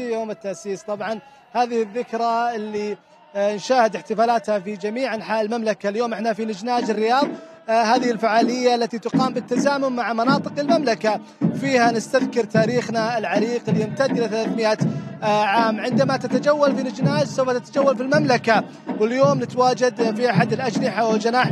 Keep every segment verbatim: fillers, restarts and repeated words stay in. يوم التأسيس. طبعا هذه الذكرى اللي نشاهد احتفالاتها في جميع أنحاء المملكة. اليوم احنا في نجناج الرياض، هذه الفعالية التي تقام بالتزامن مع مناطق المملكة فيها نستذكر تاريخنا العريق اللي يمتد إلى ثلاثمئة عام. عندما تتجول في نجناج سوف تتجول في المملكة، واليوم نتواجد في أحد الأجنحة وجناح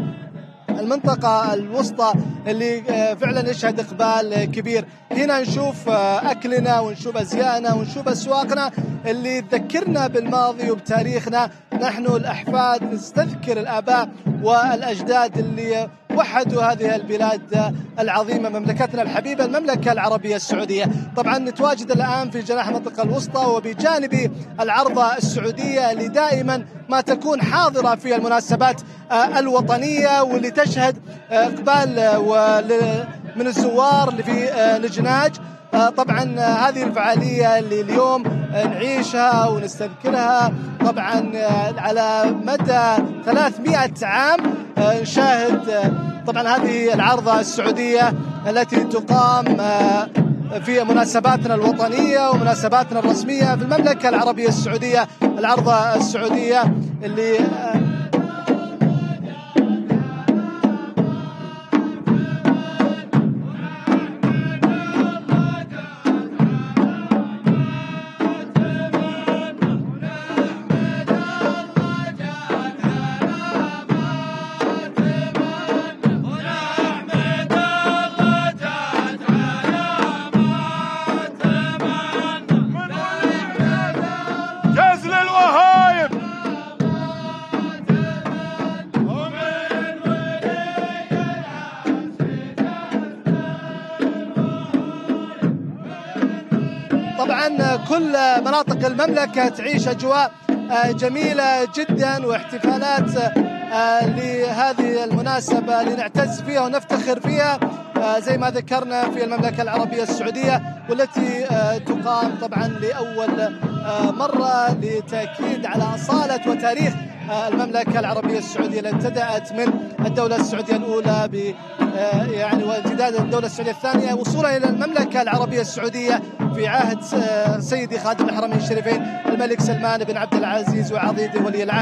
المنطقة الوسطى اللي فعلا يشهد إقبال كبير. هنا نشوف أكلنا ونشوف أزيائنا ونشوف أسواقنا اللي تذكرنا بالماضي وبتاريخنا. نحن الأحفاد نستذكر الآباء والأجداد اللي وحدوا هذه البلاد العظيمة، مملكتنا الحبيبة المملكة العربية السعودية. طبعا نتواجد الآن في جناح المنطقة الوسطى وبجانبي العرضة السعودية اللي دائما ما تكون حاضرة في المناسبات الوطنية واللي تشهد إقبال من الزوار اللي في نجناج. طبعا هذه الفعالية اللي اليوم نعيشها ونستذكرها طبعا على مدى ثلاثمئة عام نشاهد طبعا هذه العرضة السعودية التي تقام في مناسباتنا الوطنية ومناسباتنا الرسمية في المملكة العربية السعودية. العرضة السعودية اللي طبعا كل مناطق المملكة تعيش أجواء جميلة جدا واحتفالات لهذه المناسبة اللي نعتز فيها ونفتخر فيها زي ما ذكرنا في المملكة العربية السعودية، والتي تقام طبعا لأول مرة لتأكيد على أصالة وتاريخ المملكة العربية السعودية اللي ابتدأت من الدولة السعودية الأولى ب يعني وامتداد الدولة السعودية الثانية وصولا إلى المملكة العربية السعودية في عهد سيدي خادم الحرمين الشريفين الملك سلمان بن عبدالعزيز وعضيده ولي العهد.